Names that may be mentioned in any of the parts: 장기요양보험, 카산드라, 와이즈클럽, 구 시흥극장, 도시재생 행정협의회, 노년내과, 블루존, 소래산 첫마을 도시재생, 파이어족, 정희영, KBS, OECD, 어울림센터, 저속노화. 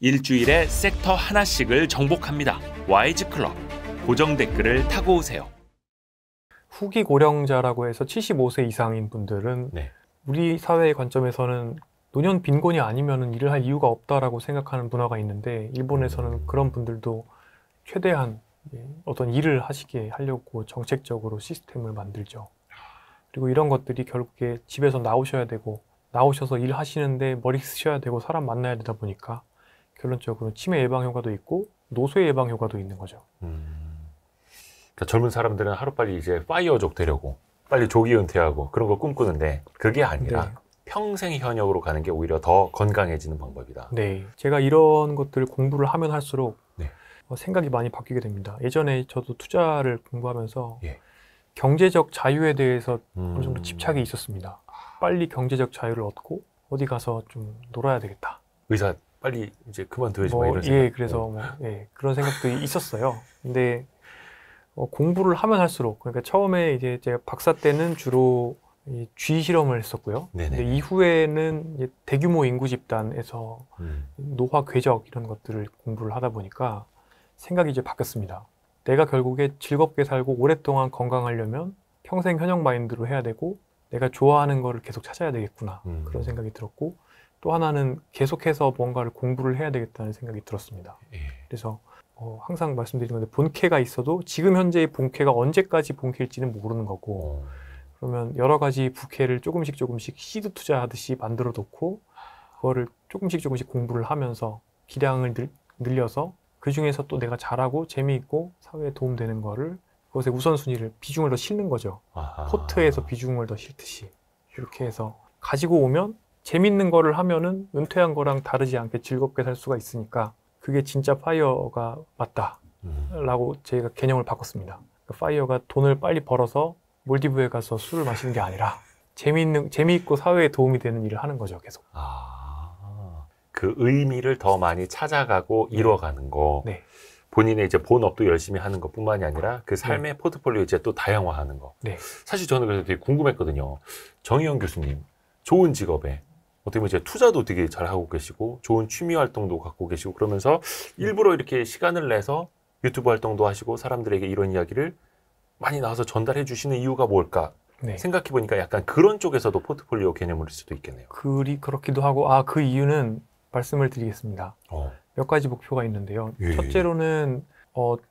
일주일에 섹터 하나씩을 정복합니다. 와이즈클럽 고정 댓글을 타고 오세요. 후기 고령자라고 해서 75세 이상인 분들은 네. 우리 사회의 관점에서는 노년 빈곤이 아니면 일을 할 이유가 없다라고 생각하는 문화가 있는데 일본에서는 그런 분들도 최대한 어떤 일을 하시게 하려고 정책적으로 시스템을 만들죠. 그리고 이런 것들이 결국에 집에서 나오셔야 되고 나오셔서 일하시는데 머리 쓰셔야 되고 사람 만나야 되다 보니까 결론적으로 치매 예방 효과도 있고 노쇠 예방 효과도 있는 거죠. 그러니까 젊은 사람들은 하루빨리 이제 파이어족 되려고 빨리 조기 은퇴하고 그런 걸 꿈꾸는데 그게 아니라 네. 평생 현역으로 가는 게 오히려 더 건강해지는 방법이다. 네, 제가 이런 것들을 공부를 하면 할수록 네. 생각이 많이 바뀌게 됩니다. 예전에 저도 투자를 공부하면서 예. 경제적 자유에 대해서 어느 정도 집착이 있었습니다. 빨리 경제적 자유를 얻고 어디 가서 좀 놀아야 되겠다. 의사 빨리 이제 그만둬야지 뭐, 이런 생각. 예, 그래서 예, 그런 생각도 있었어요. 근데 공부를 하면 할수록 그러니까 처음에 이제 제가 박사 때는 주로 이 쥐 실험을 했었고요. 근데 이후에는 이제 대규모 인구 집단에서 노화 궤적 이런 것들을 공부를 하다 보니까 생각이 이제 바뀌었습니다. 내가 결국에 즐겁게 살고 오랫동안 건강하려면 평생 현역 마인드로 해야 되고 내가 좋아하는 거를 계속 찾아야 되겠구나 그런 생각이 들었고 또 하나는 계속해서 뭔가를 공부를 해야 되겠다는 생각이 들었습니다. 예. 그래서 항상 말씀드리는 건데 본캐가 있어도 지금 현재의 본캐가 언제까지 본캐일지는 모르는 거고 그러면 여러 가지 부캐를 조금씩 시드 투자하듯이 만들어 놓고 그거를 조금씩 공부를 하면서 기량을 늘려서 그 중에서 또 내가 잘하고 재미있고 사회에 도움되는 거를 그것의 우선순위를 비중을 더 싣는 거죠. 아하. 포트에서 비중을 더 싣듯이 이렇게 해서 가지고 오면 재미있는 거를 하면은 은퇴한 거랑 다르지 않게 즐겁게 살 수가 있으니까 그게 진짜 파이어가 맞다라고 제가 개념을 바꿨습니다. 그러니까 파이어가 돈을 빨리 벌어서 몰디브에 가서 술을 마시는 게 아니라 재미있고 사회에 도움이 되는 일을 하는 거죠, 계속. 아, 그 의미를 더 많이 찾아가고 이뤄가는 거. 네. 본인의 이제 본업도 열심히 하는 것뿐만이 아니라 그 삶의 네. 포트폴리오 이제 또 다양화하는 거. 네. 사실 저는 그래서 되게 궁금했거든요. 정희영 교수님, 좋은 직업에 어떻게 보면 이제 투자도 되게 잘하고 계시고 좋은 취미 활동도 갖고 계시고 그러면서 일부러 이렇게 시간을 내서 유튜브 활동도 하시고 사람들에게 이런 이야기를 많이 나와서 전달해 주시는 이유가 뭘까? 네. 생각해 보니까 약간 그런 쪽에서도 포트폴리오 개념일 수도 있겠네요. 그렇기도 하고 그 이유는 말씀을 드리겠습니다. 몇 가지 목표가 있는데요. 예. 첫째로는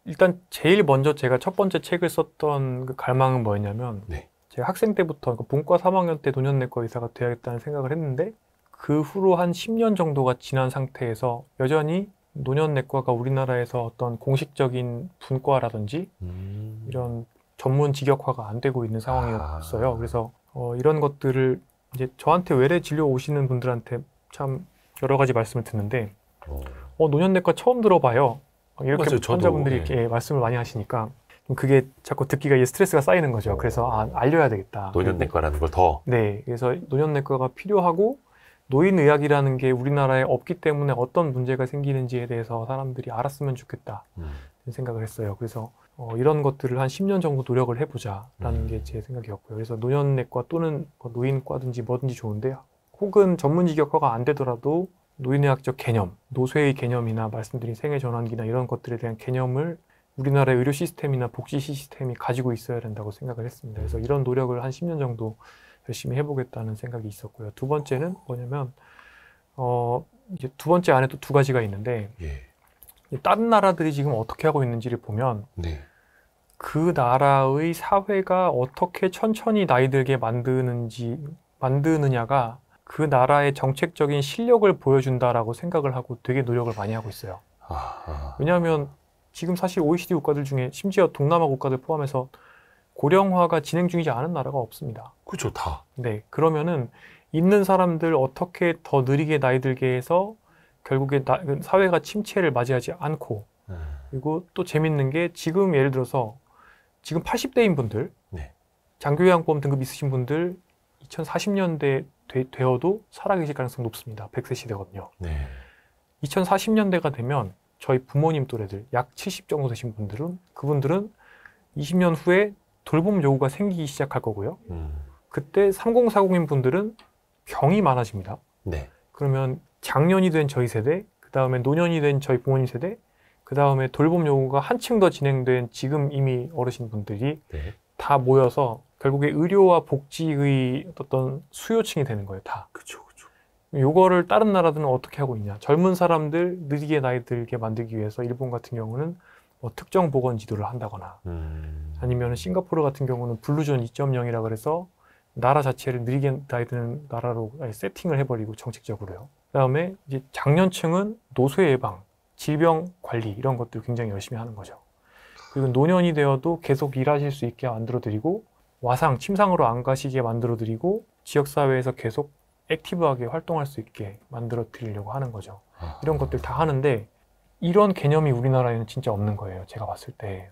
일단 제일 먼저 제가 첫 번째 책을 썼던 그 갈망은 뭐였냐면 네. 제가 학생 때부터 그러니까 본과 3학년 때 노년내과 의사가 돼야겠다는 생각을 했는데 그 후로 한 10년 정도가 지난 상태에서 여전히 노년내과가 우리나라에서 어떤 공식적인 분과라든지 이런 전문 직역화가 안 되고 있는 상황이었어요. 그래서 이런 것들을 이제 저한테 외래 진료 오시는 분들한테 참 여러 가지 말씀을 듣는데 노년내과 처음 들어봐요. 이렇게 맞아요, 환자분들이 이렇게 네. 말씀을 많이 하시니까 그게 자꾸 듣기가 이제 스트레스가 쌓이는 거죠. 그래서 알려야 되겠다. 노년내과라는 걸 더. 네, 그래서 노년내과가 필요하고 노인의학이라는 게 우리나라에 없기 때문에 어떤 문제가 생기는지에 대해서 사람들이 알았으면 좋겠다 생각을 했어요. 그래서 이런 것들을 한 10년 정도 노력을 해보자라는 게 제 생각이었고요. 그래서 노년내과 또는 노인과든지 뭐든지 좋은데 혹은 전문직역화가 안 되더라도 노인의학적 개념, 노쇠의 개념이나 말씀드린 생애전환기나 이런 것들에 대한 개념을 우리나라의 의료 시스템이나 복지 시스템이 가지고 있어야 된다고 생각을 했습니다. 그래서 이런 노력을 한 10년 정도 열심히 해보겠다는 생각이 있었고요. 두 번째는 뭐냐면 이제 두 번째 안에 또 두 가지가 있는데 예. 다른 나라들이 지금 어떻게 하고 있는지를 보면 네. 그 나라의 사회가 어떻게 천천히 나이 들게 만드느냐가 그 나라의 정책적인 실력을 보여준다라고 생각을 하고 되게 노력을 많이 하고 있어요. 왜냐하면 지금 사실 OECD 국가들 중에 심지어 동남아 국가들 포함해서 고령화가 진행 중이지 않은 나라가 없습니다. 그렇죠, 다. 네, 그러면은 있는 사람들 어떻게 더 느리게 나이 들게 해서 결국에 사회가 침체를 맞이하지 않고 그리고 또 재밌는 게 지금 예를 들어서 지금 80대인 분들 네. 장기요양보험 등급 있으신 분들 2040년대 되어도 살아계실 가능성이 높습니다. 100세 시대거든요. 네. 2040년대가 되면 저희 부모님 또래들 약 70 정도 되신 분들은 그분들은 20년 후에 돌봄 요구가 생기기 시작할 거고요. 그때 30, 40인 분들은 병이 많아집니다. 네. 그러면 장년이 된 저희 세대, 그다음에 노년이 된 저희 부모님 세대, 그다음에 돌봄 요구가 한층 더 진행된 지금 이미 어르신분들이 네. 다 모여서 결국에 의료와 복지의 어떤 수요층이 되는 거예요, 다. 그렇죠. 요거를 다른 나라들은 어떻게 하고 있냐. 젊은 사람들 느리게 나이 들게 만들기 위해서 일본 같은 경우는 뭐 특정 보건 지도를 한다거나 아니면 싱가포르 같은 경우는 블루존 2.0이라 그래서 나라 자체를 느리게 나이 드는 나라로 세팅을 해버리고 정책적으로요. 그다음에 이제 장년층은 노쇠 예방, 질병 관리 이런 것들 굉장히 열심히 하는 거죠. 그리고 노년이 되어도 계속 일하실 수 있게 만들어드리고 와상, 침상으로 안 가시게 만들어드리고 지역사회에서 계속 액티브하게 활동할 수 있게 만들어 드리려고 하는 거죠. 이런 것들 다 하는데 이런 개념이 우리나라에는 진짜 없는 거예요, 제가 봤을 때.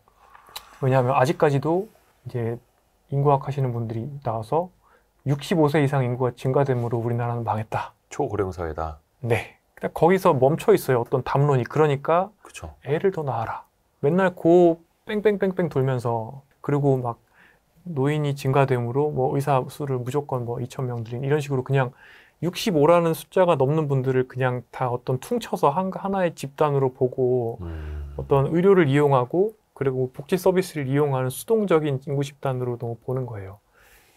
왜냐하면 아직까지도 이제 인구학 하시는 분들이 나와서 65세 이상 인구가 증가됨으로 우리나라는 망했다, 초고령 사회다. 네, 거기서 멈춰 있어요, 어떤 담론이. 그러니까 그쵸. 애를 더 낳아라, 맨날 고 뺑뺑뺑뺑 돌면서. 그리고 막 노인이 증가됨으로 뭐 의사 수를 무조건 뭐 2,000명 늘린, 이런 식으로 그냥 65라는 숫자가 넘는 분들을 그냥 다 어떤 퉁쳐서 하나의 집단으로 보고 어떤 의료를 이용하고 그리고 복지 서비스를 이용하는 수동적인 인구 집단으로 너무 보는 거예요.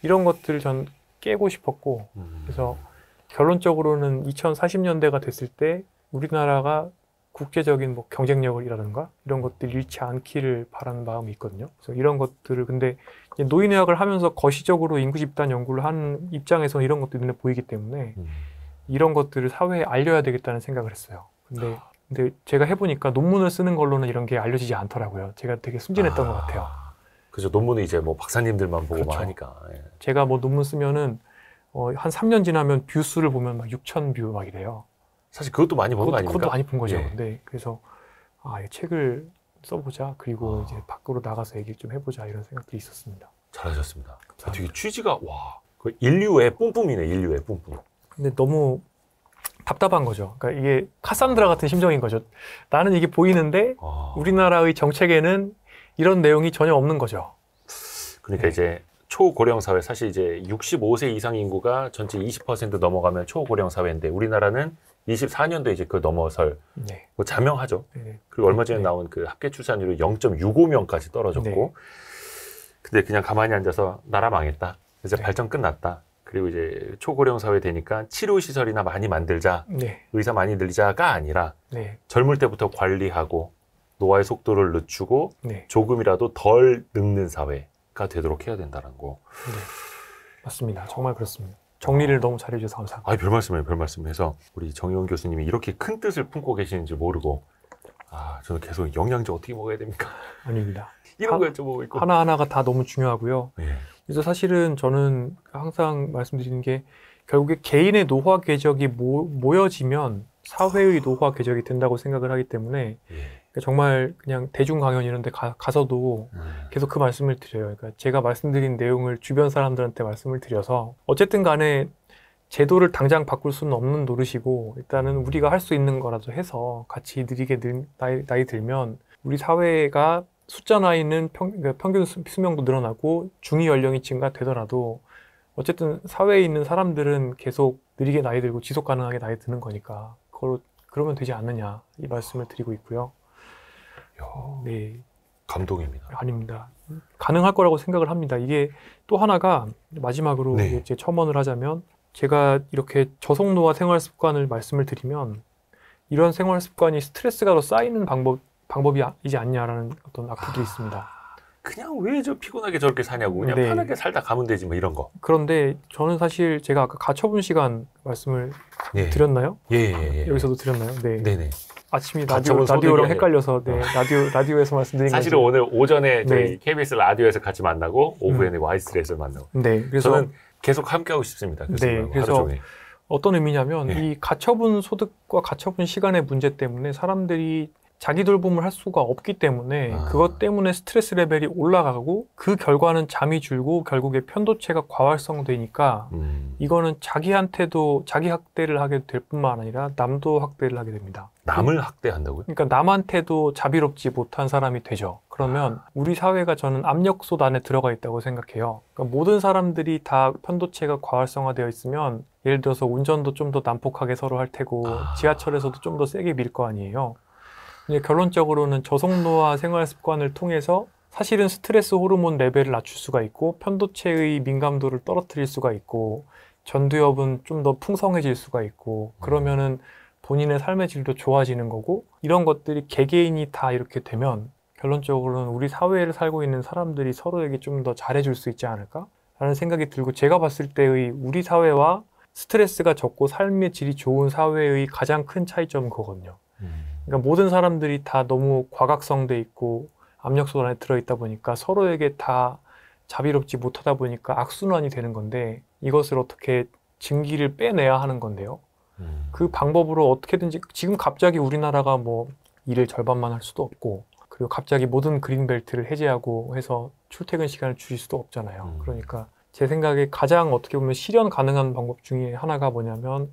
이런 것들을 전 깨고 싶었고 그래서 결론적으로는 2040년대가 됐을 때 우리나라가 국제적인 뭐 경쟁력이라든가 이런 것들 잃지 않기를 바라는 마음이 있거든요. 그래서 이런 것들을 근데 노인의학을 하면서 거시적으로 인구집단 연구를 한 입장에서 이런 것들이 눈에 보이기 때문에 이런 것들을 사회에 알려야 되겠다는 생각을 했어요. 근데 제가 해보니까 논문을 쓰는 걸로는 이런 게 알려지지 않더라고요. 제가 되게 순진했던 것 같아요. 그죠. 논문은 이제 뭐 박사님들만 보고 막 하니까. 예. 제가 뭐 논문 쓰면은 한 3년 지나면 뷰 수를 보면 막 6,000뷰 막 이래요. 사실 그것도 많이 본 거 아닙니까? 그것도 많이 본 거죠. 예. 네. 그래서 책을 써보자. 그리고 이제 밖으로 나가서 얘기를 좀 해보자. 이런 생각들이 있었습니다. 잘하셨습니다. 감사합니다. 되게 취지가 그 인류의 뿜뿜이네. 인류의 뿜뿜. 근데 너무 답답한 거죠. 그러니까 이게 카산드라 같은 심정인 거죠. 나는 이게 보이는데 우리나라의 정책에는 이런 내용이 전혀 없는 거죠. 그러니까 네. 이제 초고령 사회, 사실 이제 65세 이상 인구가 전체 20% 넘어가면 초고령 사회인데 우리나라는 24년도에 이제 그 넘어설 네. 뭐 자명하죠. 네. 그리고 얼마 전에 네. 나온 그 합계 출산율이 0.65명까지 떨어졌고 네. 근데 그냥 가만히 앉아서 나라 망했다, 이제 네. 발전 끝났다, 그리고 이제 초고령 사회 되니까 치료시설이나 많이 만들자, 네. 의사 많이 늘리자가 아니라 네. 젊을 때부터 관리하고 노화의 속도를 늦추고 네. 조금이라도 덜 늙는 사회가 되도록 해야 된다는 거. 네. 맞습니다. 정말 그렇습니다. 정리를 너무 잘해주셔서 감사합니다. 별 말씀이에요, 별 말씀해서. 우리 정희영 교수님이 이렇게 큰 뜻을 품고 계시는지 모르고, 저는 계속 영양제 어떻게 먹어야 됩니까? 아닙니다. 이런 거 여쭤보고 있고. 하나하나가 다 너무 중요하고요. 예. 그래서 사실은 저는 항상 말씀드리는 게, 결국에 개인의 노화 궤적이 모여지면 사회의 노화 궤적이 된다고 생각을 하기 때문에, 예. 그러니까 정말 그냥 대중 강연 이런 데 가서도 계속 그 말씀을 드려요. 그러니까 제가 말씀드린 내용을 주변 사람들한테 말씀을 드려서, 어쨌든 간에 제도를 당장 바꿀 수는 없는 노릇이고, 일단은 우리가 할 수 있는 거라도 해서 같이 느리게 나이 들면 우리 사회가 숫자 나이는 평균 수명도 늘어나고 중위 연령이 증가되더라도 어쨌든 사회에 있는 사람들은 계속 느리게 나이 들고 지속 가능하게 나이 드는 거니까 그러면 되지 않느냐, 이 말씀을 드리고 있고요. 네. 감동입니다. 아닙니다. 가능할 거라고 생각을 합니다. 이게 또 하나가 마지막으로 네. 이제 첨언을 하자면, 제가 이렇게 저속노화 생활 습관을 말씀을 드리면 이런 생활 습관이 스트레스가 더 쌓이는 방법이지 않냐라는 어떤 악플도 있습니다. 그냥 왜 저 피곤하게 저렇게 사냐고, 그냥 네. 편하게 살다 가면 되지 뭐 이런 거. 그런데 저는 사실 제가 아까 가처분 시간 말씀을 예. 드렸나요? 예. 여기서도 드렸나요? 네. 네네. 아침이 라디오랑 헷갈려서 네, 라디오에서 말씀드린 거죠. 사실은 오늘 오전에 저희 네. KBS 라디오에서 같이 만나고 오후에는 와이즈클럽에서 만나고. 네. 그래서 저는 계속 함께하고 싶습니다. 네. 그래서 어떤 의미냐면 네. 이 가처분 소득과 가처분 시간의 문제 때문에 사람들이 자기 돌봄을 할 수가 없기 때문에 그것 때문에 스트레스 레벨이 올라가고 그 결과는 잠이 줄고 결국에 편도체가 과활성되니까 이거는 자기한테도 자기 학대를 하게 될 뿐만 아니라 남도 학대를 하게 됩니다. 남을 학대한다고요? 그러니까 남한테도 자비롭지 못한 사람이 되죠. 그러면 우리 사회가 저는 압력솥 안에 들어가 있다고 생각해요. 그러니까 모든 사람들이 다 편도체가 과활성화되어 있으면 예를 들어서 운전도 좀 더 난폭하게 서로 할 테고 지하철에서도 좀 더 세게 밀 거 아니에요. 근데 결론적으로는 저속노화 생활 습관을 통해서 사실은 스트레스 호르몬 레벨을 낮출 수가 있고 편도체의 민감도를 떨어뜨릴 수가 있고 전두엽은 좀 더 풍성해질 수가 있고 그러면은 본인의 삶의 질도 좋아지는 거고 이런 것들이 개개인이 다 이렇게 되면 결론적으로는 우리 사회를 살고 있는 사람들이 서로에게 좀 더 잘해줄 수 있지 않을까라는 생각이 들고 제가 봤을 때의 우리 사회와 스트레스가 적고 삶의 질이 좋은 사회의 가장 큰 차이점은 그거거든요. 그러니까 모든 사람들이 다 너무 과각성돼 있고 압력소단 안에 들어있다 보니까 서로에게 다 자비롭지 못하다 보니까 악순환이 되는 건데 이것을 어떻게 증기를 빼내야 하는 건데요. 그 방법으로 어떻게든지 지금 갑자기 우리나라가 뭐 일을 절반만 할 수도 없고 그리고 갑자기 모든 그린벨트를 해제하고 해서 출퇴근 시간을 줄일 수도 없잖아요. 그러니까 제 생각에 가장 어떻게 보면 실현 가능한 방법 중에 하나가 뭐냐면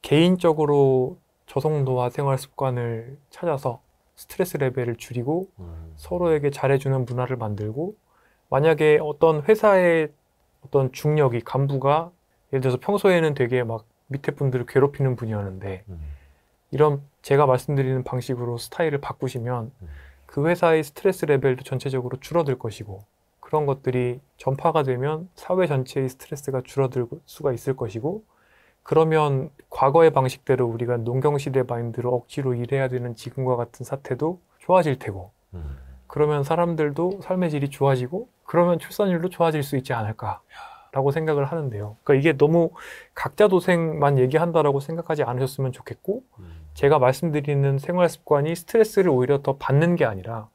개인적으로 저속노화 생활 습관을 찾아서 스트레스 레벨을 줄이고 서로에게 잘해주는 문화를 만들고 만약에 어떤 회사의 어떤 중력이 간부가 예를 들어서 평소에는 되게 막 밑에 분들을 괴롭히는 분이었는데 이런 제가 말씀드리는 방식으로 스타일을 바꾸시면 그 회사의 스트레스 레벨도 전체적으로 줄어들 것이고 그런 것들이 전파가 되면 사회 전체의 스트레스가 줄어들 수가 있을 것이고 그러면 과거의 방식대로 우리가 농경시대 마인드로 억지로 일해야 되는 지금과 같은 사태도 좋아질 테고 그러면 사람들도 삶의 질이 좋아지고 그러면 출산율도 좋아질 수 있지 않을까 라고 생각을 하는데요. 그러니까 이게 너무 각자 도생만 얘기한다라고 생각하지 않으셨으면 좋겠고 제가 말씀드리는 생활 습관이 스트레스를 오히려 더 받는 게 아니라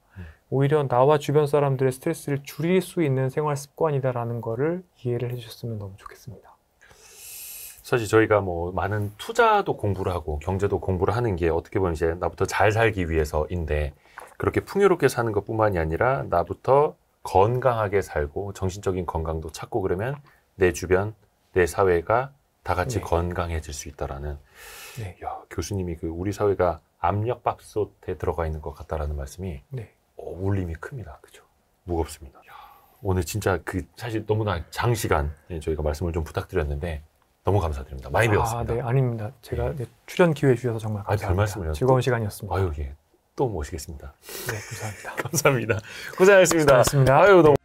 오히려 나와 주변 사람들의 스트레스를 줄일 수 있는 생활 습관이다라는 거를 이해를 해주셨으면 너무 좋겠습니다. 사실 저희가 뭐 많은 투자도 공부를 하고 경제도 공부를 하는 게 어떻게 보면 이제 나부터 잘 살기 위해서인데 그렇게 풍요롭게 사는 것뿐만이 아니라 나부터 건강하게 살고 정신적인 건강도 찾고 그러면 내 주변, 내 사회가 다 같이 네. 건강해질 수 있다라는 네. 야, 교수님이 그 우리 사회가 압력밥솥에 들어가 있는 것 같다라는 말씀이 네. 울림이 큽니다. 그죠? 무겁습니다. 야, 오늘 진짜 그 사실 너무나 장시간 저희가 말씀을 좀 부탁드렸는데 너무 감사드립니다. 많이 배웠습니다. 네, 아닙니다. 제가 네. 출연 기회 주셔서 정말 감사합니다. 즐거운 시간이었습니다. 아유, 예. 또 모시겠습니다. 네, 감사합니다. 감사합니다. 고생하셨습니다. 고생하셨습니다. 아유, 너무